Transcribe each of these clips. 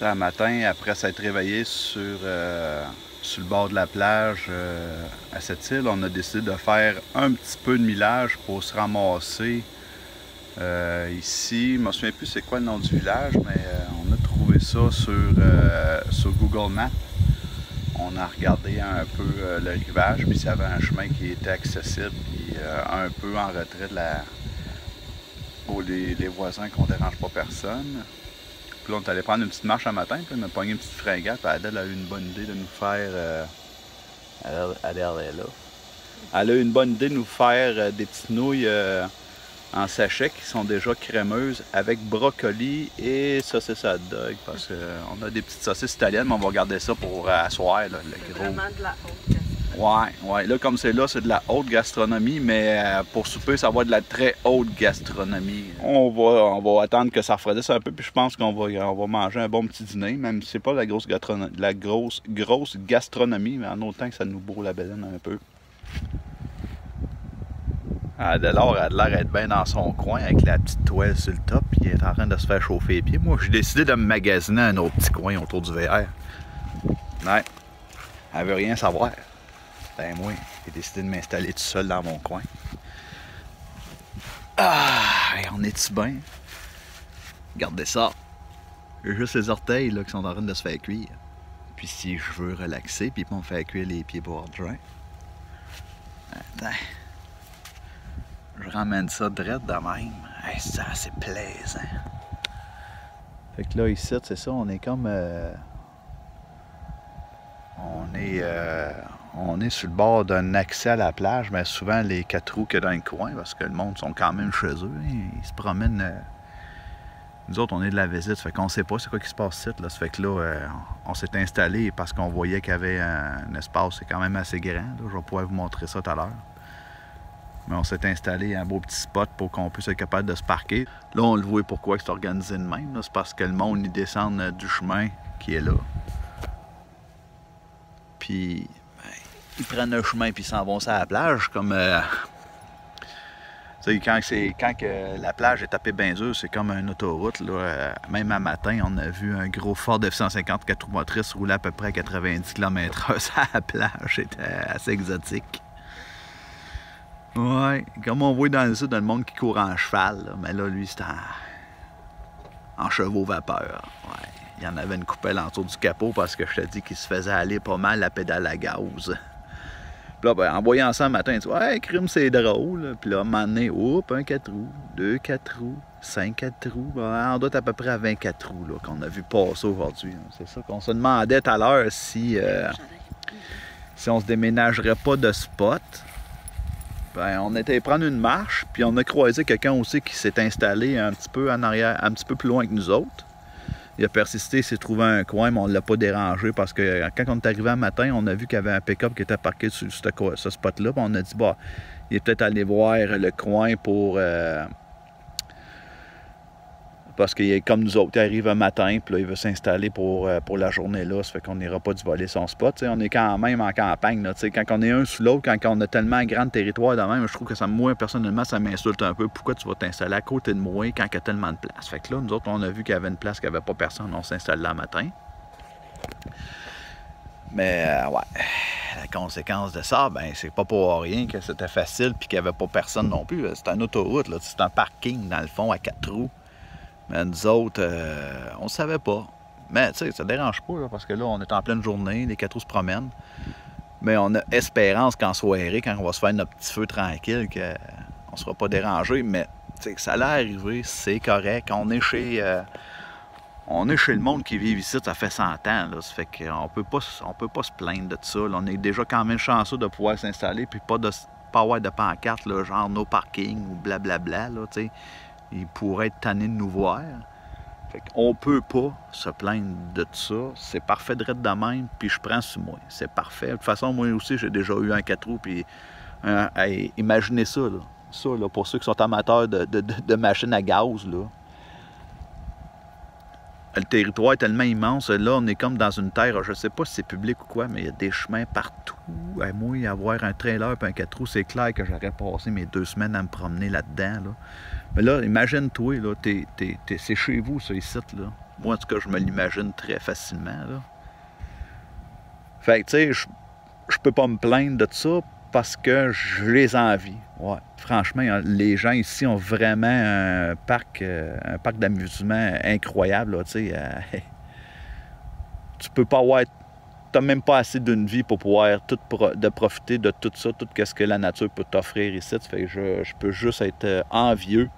Tu sais, un matin, après s'être réveillé sur le bord de la plage à cette île, on a décidé de faire un petit peu de millage pour se ramasser ici. Je ne me souviens plus c'est quoi le nom du village, mais on a trouvé ça sur Google Maps. On a regardé un peu le rivage, puis il y avait un chemin qui était accessible, puis un peu en retrait de la... pour les voisins qu'on ne dérange pas personne. Puis là, on est allé prendre une petite marche un matin, puis on a pogné une petite fringate, puis Adèle a eu une bonne idée de nous faire... Adèle est là. Elle a eu une bonne idée de nous faire des petites nouilles en sachet qui sont déjà crémeuses avec brocoli et saucisse hot dog, parce qu'on a des petites saucisses italiennes, mais on va garder ça pour asseoir là, le gros. Vraiment de la haute gastronomie. Ouais, ouais. Là, comme c'est là, c'est de la haute gastronomie, mais pour souper, ça va être de la très haute gastronomie. On va attendre que ça refroidisse un peu, puis je pense qu'on va manger un bon petit dîner, même si c'est pas la grosse gastronomie, mais en autant que ça nous bourre la baleine un peu. Adelors a l'air d'être bien dans son coin avec la petite toile sur le top, puis il est en train de se faire chauffer les pieds. Moi, j'ai décidé de me magasiner un autre petit coin autour du VR. Ouais, elle veut rien savoir. Ben moi, j'ai décidé de m'installer tout seul dans mon coin. Ah, on est-tu bien? Regardez ça. J'ai juste les orteils là, qui sont en train de se faire cuire. Puis si je veux relaxer, puis pas me faire cuire les pieds pour joint. Attends. Je ramène ça direct de même. Hey, ça, c'est plaisant. Fait que là, ici, c'est ça, on est comme... On est sur le bord d'un accès à la plage, mais souvent les quatre roues qu'il y a dans le coin, parce que le monde sont quand même chez eux. Hein, ils se promènent. Nous autres, on est de la visite, fait qu'on sait pas c'est quoi qui se passe ici. Là. Ça fait que là, on s'est installé parce qu'on voyait qu'il y avait un espace, c'est quand même assez grand. Là. Je vais pouvoir vous montrer ça tout à l'heure. Mais on s'est installé un beau petit spot pour qu'on puisse être capable de se parquer. Là, on le voit pourquoi c'est organisé de même. C'est parce que le monde, il descend du chemin qui est là. Puis, ben, ils prennent un chemin puis ils s'en vont sur la plage. Comme, quand la plage est tapée bien dure, c'est comme une autoroute. Là. Même à matin, on a vu un gros Ford F-150 4 roues motrices rouler à peu près à 90 km/h sur la plage. C'était assez exotique. Ouais, comme on voit dans le sud, dans le monde qui court en cheval, là. Mais là, lui, c'est en chevaux vapeur. Ouais. Il y en avait une coupelle autour du capot parce que je te dis qu'il se faisait aller pas mal la pédale à gaz. Puis là, ben, en voyant ça le matin, tu dis « Ouais, crime, c'est drôle! » Puis là, à un moment donné, oups, un 4 roues, deux 4 roues, 5 4 roues. Ben, on doit être à peu près à 24 roues qu'on a vu passer aujourd'hui. C'est ça qu'on se demandait tout à l'heure si on se déménagerait pas de spot. Ben, on était prendre une marche, puis on a croisé quelqu'un aussi qui s'est installé un petit peu en arrière, un petit peu plus loin que nous autres. Il a persisté, il s'est trouvé un coin, mais on ne l'a pas dérangé parce que quand on est arrivé un matin, on a vu qu'il y avait un pick-up qui était parqué sur ce spot-là. On a dit, bah, il est peut-être allé voir le coin pour. Parce qu'il est comme nous autres, il arrive un matin, puis là, il veut s'installer pour la journée-là. Ça fait qu'on n'ira pas du voler son spot. T'sais, on est quand même en campagne. Là, quand on est un sous l'autre, quand on a tellement un grand territoire de même, je trouve que ça, moi, personnellement, ça m'insulte un peu. Pourquoi tu vas t'installer à côté de moi quand il y a tellement de place? Fait que là, nous autres, on a vu qu'il y avait une place, qu'il n'y avait pas personne. On s'installe là le matin. Mais, ouais, la conséquence de ça, ben c'est pas pour rien que c'était facile puis qu'il n'y avait pas personne non plus. C'est une autoroute, c'est un parking, dans le fond, à 4 roues. Mais nous autres, on ne savait pas. Mais tu sais, ça ne dérange pas, là, parce que là, on est en pleine journée, les quatre roues se promènent. Mais on a espérance qu'en soirée, quand on va se faire notre petit feu tranquille, qu'on ne sera pas dérangé. Mais tu sais, ça allait arriver, c'est correct. On est chez le monde qui vit ici, ça fait 100 ans. Là. Ça fait qu'on ne peut pas se plaindre de ça. Là. On est déjà quand même chanceux de pouvoir s'installer puis pas avoir de pancarte, là, genre no parking ou blablabla, là, tu sais. Ils pourraient être tannés de nous voir. Fait qu'on peut pas se plaindre de ça. C'est parfait de rester de même, puis je prends sur moi. C'est parfait. De toute façon, moi aussi, j'ai déjà eu un 4 roues, puis hey, imaginez ça, là. Ça, là, pour ceux qui sont amateurs de machines à gaz, là. Le territoire est tellement immense. Là, on est comme dans une terre, je sais pas si c'est public ou quoi, mais il y a des chemins partout. Hey, moi, avoir un trailer et un 4 roues, c'est clair que j'aurais passé mes 2 semaines à me promener là-dedans, là. Mais là, imagine-toi, c'est chez vous, ça, ici, là. Moi, en tout cas, je me l'imagine très facilement, là. Fait que, tu sais, je peux pas me plaindre de ça parce que je les envie. Ouais. Franchement, les gens ici ont vraiment un parc d'amusement incroyable, là, tu sais. Tu peux pas avoir... T'as même pas assez d'une vie pour pouvoir tout profiter de tout ça, tout ce que la nature peut t'offrir ici. Fait que je peux juste être envieux.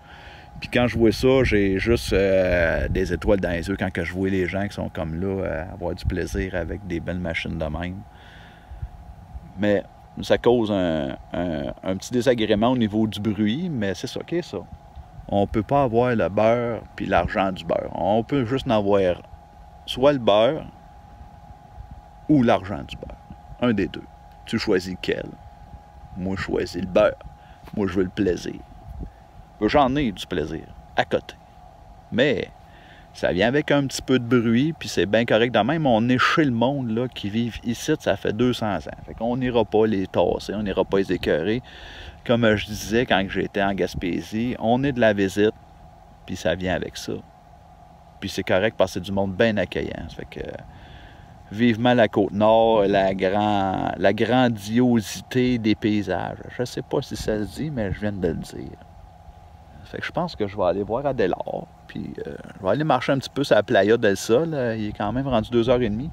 Puis quand je vois ça, j'ai juste des étoiles dans les yeux quand que je vois les gens qui sont comme là, avoir du plaisir avec des belles machines de même. Mais ça cause un petit désagrément au niveau du bruit, mais c'est ça, OK, ça. On peut pas avoir le beurre puis l'argent du beurre. On peut juste en avoir soit le beurre ou l'argent du beurre. Un des deux. Tu choisis lequel. Moi, je choisis le beurre. Moi, je veux le plaisir. J'en ai du plaisir, à côté. Mais ça vient avec un petit peu de bruit, puis c'est bien correct. Dans même, on est chez le monde là, qui vivent ici, ça fait 200 ans. Fait qu'on n'ira pas les tasser, on n'ira pas les écœurer. Comme je disais quand j'étais en Gaspésie, on est de la visite, puis ça vient avec ça. Puis c'est correct parce que c'est du monde bien accueillant. Fait que vivement la Côte-Nord, la grandiosité des paysages. Je sais pas si ça se dit, mais je viens de le dire. Fait que je pense que je vais aller voir Adélard, puis je vais aller marcher un petit peu sur la Playa del Sol. Il est quand même rendu 2h30.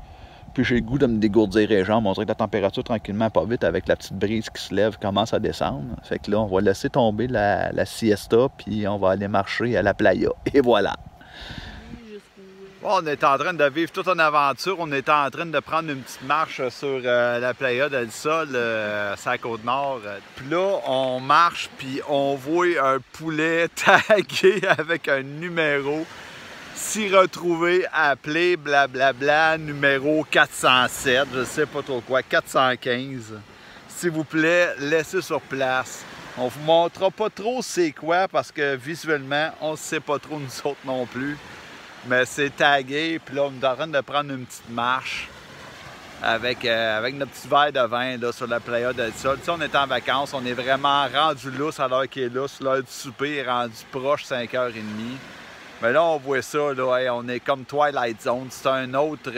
Puis j'ai le goût de me dégourdir les jambes. On dirait que la température, tranquillement, pas vite, avec la petite brise qui se lève, commence à descendre. Fait que là, on va laisser tomber la siesta, puis on va aller marcher à la Playa. Et voilà! On est en train de vivre toute une aventure. On est en train de prendre une petite marche sur la Playa del Sol, sur la Côte-Nord. Puis là, on marche, puis on voit un poulet tagué avec un numéro. S'y retrouver, appeler, blablabla, numéro 407, je sais pas trop quoi, 415. S'il vous plaît, laissez sur place. On vous montrera pas trop c'est quoi, parce que visuellement, on ne sait pas trop nous autres non plus. Mais c'est tagué, puis là, on est en train de prendre une petite marche avec notre petit verre de vin là, sur la Playa del Sol. Tu sais, on est en vacances, on est vraiment rendu lousse à l'heure qu'il est lousse. L'heure du souper est rendu proche, 5h30. Mais là, on voit ça, là, hey, on est comme Twilight Zone. C'est un autre...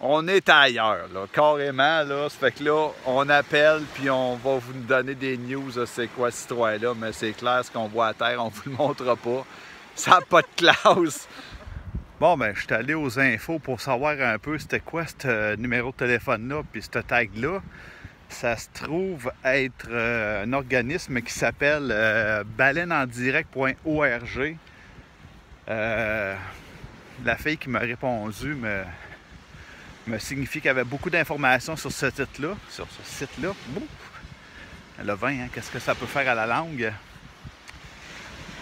on est ailleurs, là, carrément. Là. Ça fait que là, on appelle, puis on va vous donner des news, c'est quoi cette histoire-là. Mais c'est clair, ce qu'on voit à terre, on vous le montrera pas. Ça n'a pas de classe! Bon, ben, je suis allé aux infos pour savoir un peu c'était quoi ce numéro de téléphone-là, puis ce tag-là. Ça se trouve être un organisme qui s'appelle baleineendirect.org. La fille qui m'a répondu me signifie qu'il y avait beaucoup d'informations sur ce site-là. Le vin, hein, qu'est-ce que ça peut faire à la langue?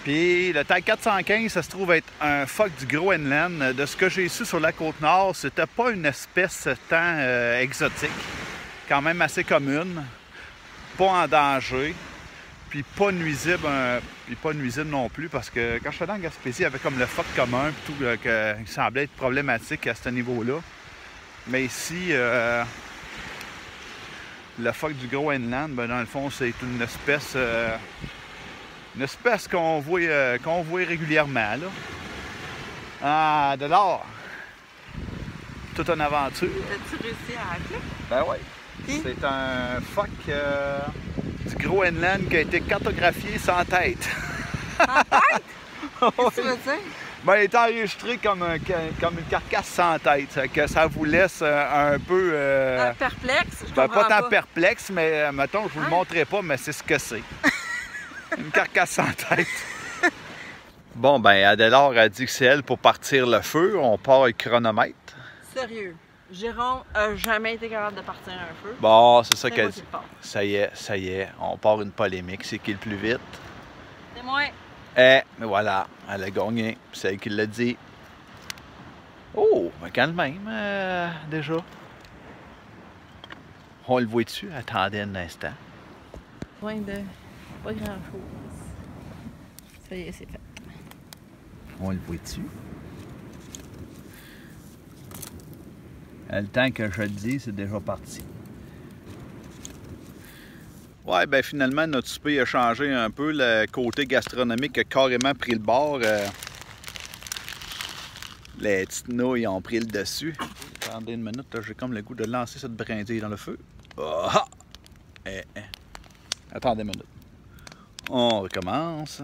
Puis le tag 415, ça se trouve être un phoque du Groenland. De ce que j'ai su sur la Côte-Nord, c'était pas une espèce tant exotique. Quand même assez commune, pas en danger, puis pas nuisible, non plus, parce que quand je suis allé en Gaspésie, il y avait comme le phoque commun, puis tout, qui semblait être problématique à ce niveau-là. Mais ici, le phoque du Groenland, ben, dans le fond, c'est une espèce qu'on voit régulièrement, là. Ah, de l'or! Toute une aventure. As-tu réussi à appeler? Ben oui. Okay. C'est un phoque du Groenland qui a été cartographié sans tête. Sans tête? Oui. Qu'est-ce que tu veux dire? Ben, il est enregistré comme une carcasse sans tête. Ça vous laisse un peu... perplexe? Je comprends pas. Pas tant perplexe, mais mettons, je vous le montrerai pas, mais c'est ce que c'est. Une carcasse sans tête. Bon, ben, Adélard a dit que c'est elle pour partir le feu. On part avec le chronomètre. Sérieux. Jérôme n'a jamais été capable de partir un feu. Bon, c'est ça qu'elle dit. Ça y est. On part une polémique. C'est qui le plus vite? C'est moi. Eh, mais voilà. Elle a gagné. C'est elle qui l'a dit. Oh, ben quand même, déjà. On le voit-tu? Attendez un instant. Point de... Pas grand-chose. Ça y est, c'est fait. On le voit-tu? Le temps que je le dis, c'est déjà parti. Ouais, ben finalement, notre souper a changé un peu. Le côté gastronomique a carrément pris le bord. les petites nouilles ont pris le dessus. Attendez une minute, j'ai comme le goût de lancer cette brindille dans le feu. Oh, ah! Attendez une minute. On recommence.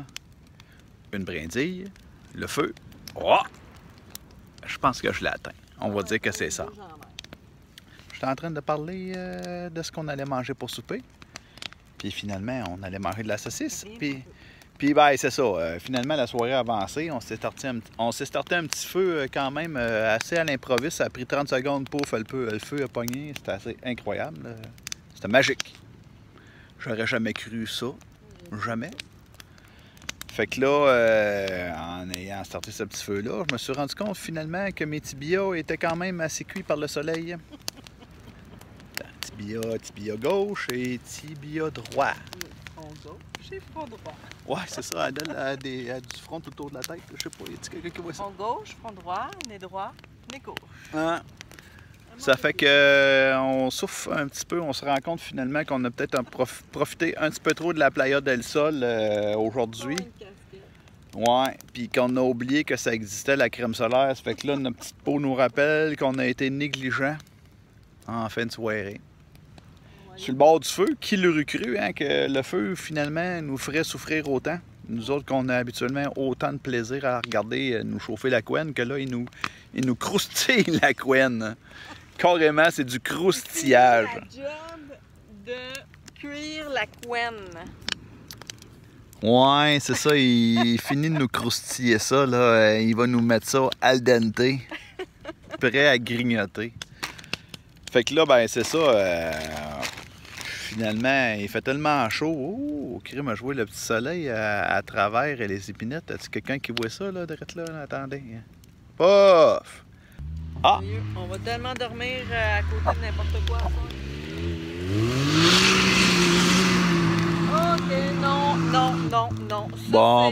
Une brindille, le feu. Oh! Je pense que je l'ai atteint. On va dire que c'est ça. J'étais en train de parler de ce qu'on allait manger pour souper. Puis finalement, on allait manger de la saucisse. Puis ben, c'est ça. Finalement, la soirée avancée, on s'est starté un petit feu quand même assez à l'improviste. Ça a pris 30 secondes, pouf, le feu a pogné. C'était assez incroyable. C'était magique. J'aurais jamais cru ça. Jamais. Fait que là, en ayant starté ce petit feu-là, je me suis rendu compte finalement que mes tibias étaient quand même assez cuits par le soleil. Tibia gauche et tibia droit. J'ai front droit. Ouais, c'est ça, Adèle a du front tout autour de la tête. Je sais pas, y a-t-il quelqu'un qui voit ça? Front gauche, front droit, nez gauche. Ah. Ça fait qu'on souffle un petit peu, on se rend compte finalement qu'on a peut-être profité un petit peu trop de la Playa del Sol aujourd'hui. Ouais, puis qu'on a oublié que ça existait, la crème solaire. Ça fait que là, notre petite peau nous rappelle qu'on a été négligent en fin de soirée. Sur le bord du feu, qui l'aurait cru hein, que le feu finalement nous ferait souffrir autant? Nous autres qu'on a habituellement autant de plaisir à regarder nous chauffer la couenne que là, il nous croustille la couenne. Carrément, c'est du croustillage. C'est la job de cuire la couenne. Ouais, c'est ça, il finit de nous croustiller ça, là. Il va nous mettre ça al dente, prêt à grignoter. Fait que là, ben c'est ça. Finalement, il fait tellement chaud. Oh, crime a joué le petit soleil à travers et les épinettes. As-tu quelqu'un qui voit ça, là, direct là? Attendez. Pof! Ah! On va tellement dormir à côté de n'importe quoi. Ça. OK, non. Ça,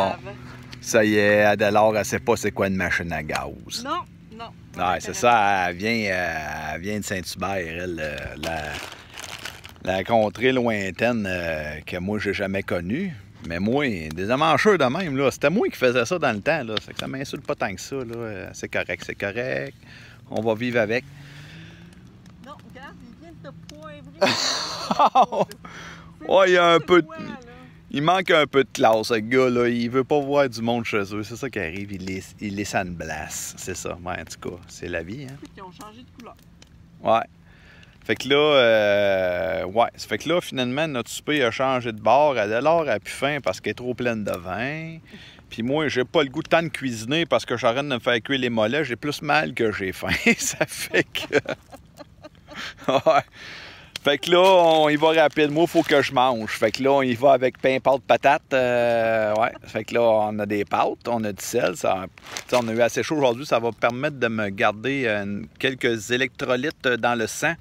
bon. Ça y est, Adélard, elle sait pas c'est quoi une machine à gaz. Non. Ah, c'est ça, elle vient de Saint-Hubert, elle, la contrée lointaine que moi, j'ai jamais connue. Mais moi, des amancheux de même, là. C'était moi qui faisais ça dans le temps, là. Ça m'insulte pas tant que ça, là. C'est correct. On va vivre avec. Non, regarde, il vient de te poivrer. Ouais, il y a un peu de... Il manque un peu de classe, ce gars-là. Il veut pas voir du monde chez eux. C'est ça qui arrive. Il les sandblasse. C'est ça. Ouais, en tout cas, c'est la vie, hein. Ils ont changé de couleur. Ouais. Fait que là, fait que là, finalement, notre souper a changé de bord. Adélard a plus faim parce qu'elle est trop pleine de vin. Puis moi, j'ai pas le goût de tant de cuisiner parce que j'arrête de me faire cuire les mollets. J'ai plus mal que j'ai faim. Ça fait que... Ouais. Fait que là, on y va rapide. Moi, il faut que je mange. Fait que là, on y va avec pain, pâtes, patates. Ouais. Fait que là, on a des pâtes, on a du sel. Ça, on a eu assez chaud aujourd'hui. Ça va permettre de me garder quelques électrolytes dans le sang.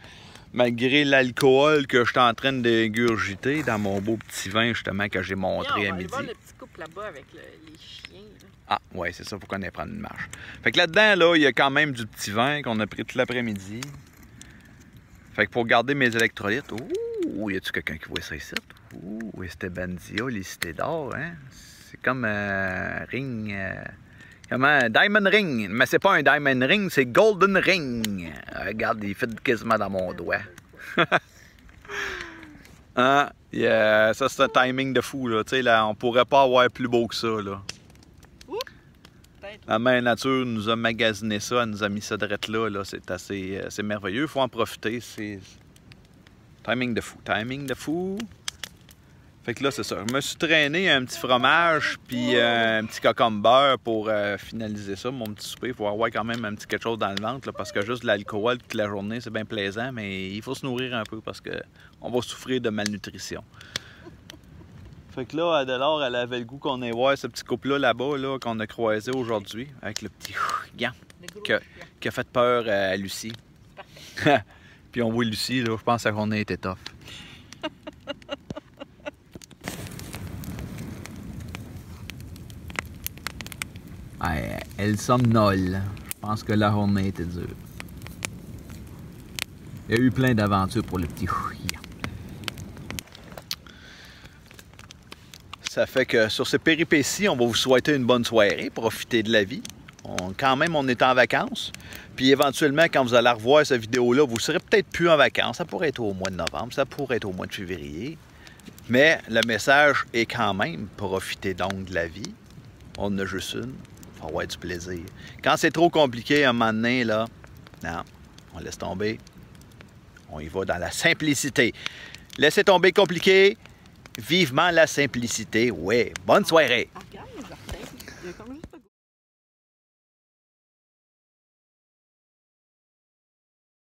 Malgré l'alcool que je suis en train de dégurgiter dans mon beau petit vin, justement, que j'ai montré à midi. On va aller voir le petit couple là-bas avec les chiens. Là. Ah, ouais, c'est ça, faut qu'on aille prendre une marche. Fait que là-dedans, là, il y a quand même du petit vin qu'on a pris tout l'après-midi. Fait que pour garder mes électrolytes... Ouh, y a-tu quelqu'un qui voit ça ici? Ouh, c'était Bandia, les cités d'or, hein? C'est comme ring... Diamond Ring. Mais c'est pas un Diamond Ring, c'est Golden Ring. Regarde, il fait quasiment dans mon doigt. Hein? Yeah, ça, c'est un timing de fou, là. Tu sais, là, on pourrait pas avoir plus beau que ça, là. La mère nature nous a magasiné ça, elle nous a mis cette drette-là. Là. C'est assez merveilleux. Il faut en profiter. C'est... Timing de fou. Fait que là, c'est ça. Je me suis traîné un petit fromage puis un petit cocomber pour finaliser ça, mon petit souper. Il faut avoir quand même un petit quelque chose dans le ventre là, parce que juste de l'alcool toute la journée, c'est bien plaisant, mais il faut se nourrir un peu parce qu'on va souffrir de malnutrition. Fait que là, Adélard, elle avait le goût qu'on ait voir ce petit couple-là, là-bas, qu'on a croisé aujourd'hui, avec le petit gant qui a fait peur à Lucie. Parfait. Puis on voit Lucie, là, je pense qu'on a été tough. Ouais, elle somnole. Je pense que la journée était dure. Il y a eu plein d'aventures pour le petit chien. Ça fait que sur ces péripéties, on va vous souhaiter une bonne soirée. Profitez de la vie. Quand même, on est en vacances. Puis éventuellement, quand vous allez revoir cette vidéo-là, vous ne serez peut-être plus en vacances. Ça pourrait être au mois de novembre, ça pourrait être au mois de février. Mais le message est quand même, profitez donc de la vie. On en a juste une. Il faut avoir du plaisir. Quand c'est trop compliqué, un moment donné, là, non, on laisse tomber. On y va dans la simplicité. Laissez tomber compliqué. Vivement la simplicité. Oui. Bonne soirée.